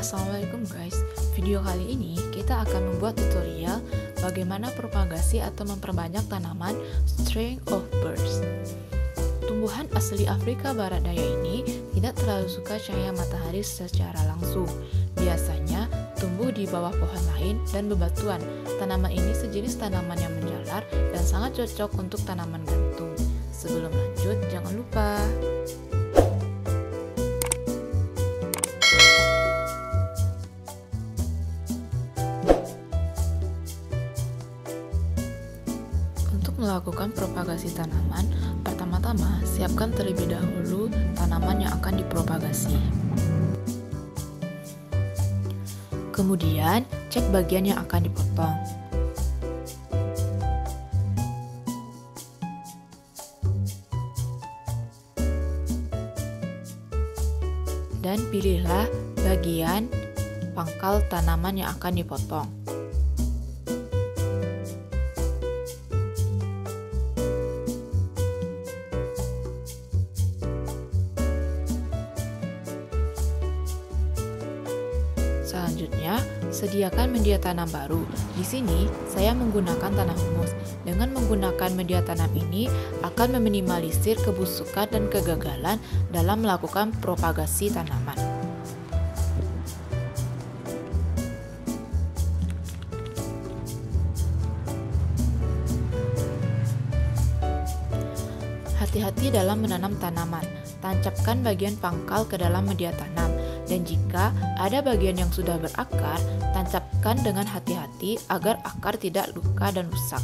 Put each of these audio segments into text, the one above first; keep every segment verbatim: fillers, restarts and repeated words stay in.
Assalamualaikum guys, video kali ini kita akan membuat tutorial bagaimana propagasi atau memperbanyak tanaman String of Pearls. Tumbuhan asli Afrika Barat Daya ini tidak terlalu suka cahaya matahari secara langsung. Biasanya tumbuh di bawah pohon lain dan bebatuan. Tanaman ini sejenis tanaman yang menjalar dan sangat cocok untuk tanaman gantung. Sebelum lanjut, jangan lupa melakukan propagasi tanaman. Pertama-tama, siapkan terlebih dahulu tanaman yang akan dipropagasi. Kemudian, cek bagian yang akan dipotong. Dan pilihlah bagian pangkal tanaman yang akan dipotong. Selanjutnya, sediakan media tanam baru. Di sini, saya menggunakan tanah humus. Dengan menggunakan media tanam ini, akan meminimalisir kebusukan dan kegagalan dalam melakukan propagasi tanaman. Hati-hati dalam menanam tanaman. Tancapkan bagian pangkal ke dalam media tanam. Dan jika ada bagian yang sudah berakar, tancapkan dengan hati-hati agar akar tidak luka dan rusak.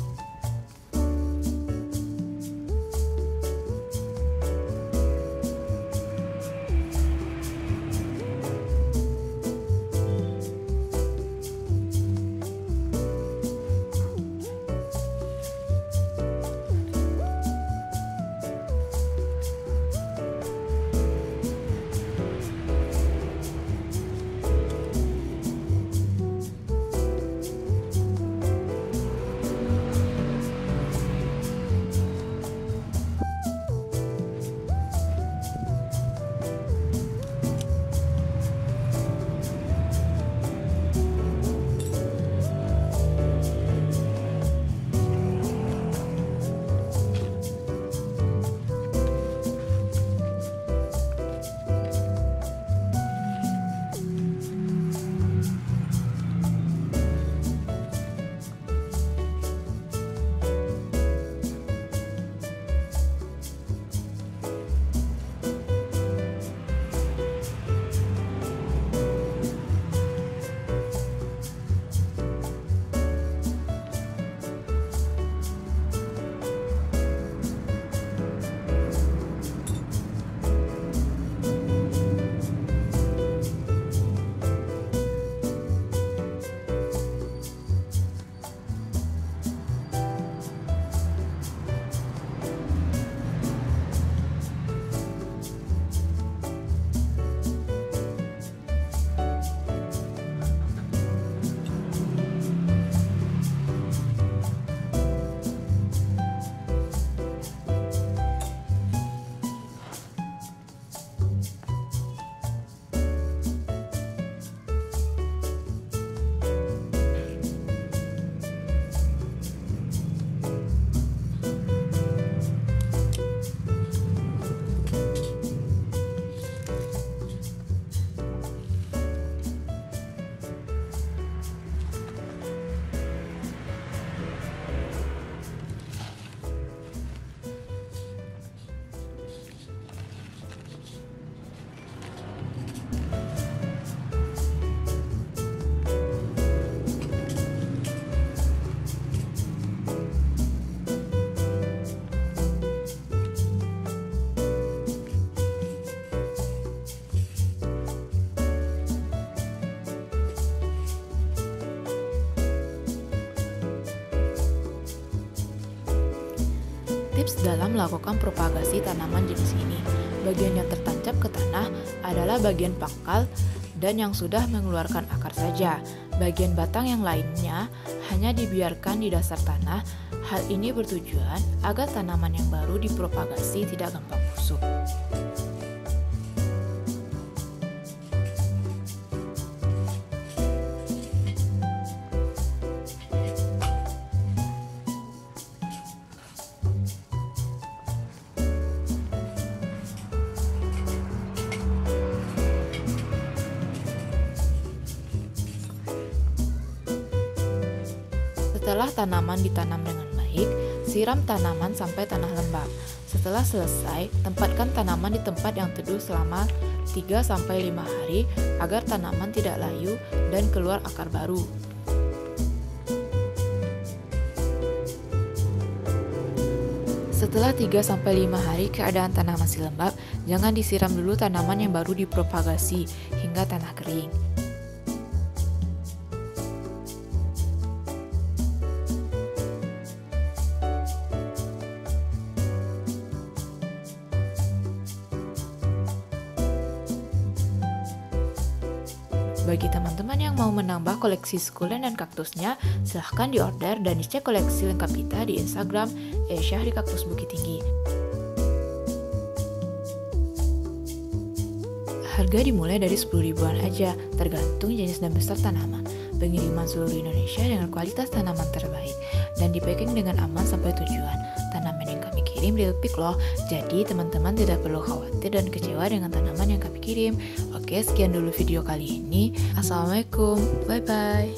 Tips dalam melakukan propagasi tanaman jenis ini. Bagian yang tertancap ke tanah adalah bagian pangkal dan yang sudah mengeluarkan akar saja. Bagian batang yang lainnya hanya dibiarkan di dasar tanah. Hal ini bertujuan agar tanaman yang baru dipropagasi tidak gampang busuk. Setelah tanaman ditanam dengan baik, siram tanaman sampai tanah lembab. Setelah selesai, tempatkan tanaman di tempat yang teduh selama tiga sampai lima hari agar tanaman tidak layu dan keluar akar baru. Setelah tiga sampai lima hari keadaan tanaman masih lembab, jangan disiram dulu tanaman yang baru dipropagasi hingga tanah kering. Bagi teman-teman yang mau menambah koleksi sukulen dan kaktusnya, silahkan diorder dan dicek koleksi lengkap kita di Instagram et syahrikaktusbukitinggi. Harga dimulai dari sepuluh ribuan aja, tergantung jenis dan besar tanaman. Pengiriman seluruh Indonesia dengan kualitas tanaman terbaik dan dipacking dengan aman sampai tujuan. Tanaman yang kami kirim real pick loh, jadi teman-teman tidak perlu khawatir dan kecewa dengan tanaman yang kami kirim. Oke, sekian dulu video kali ini. Assalamualaikum, bye-bye.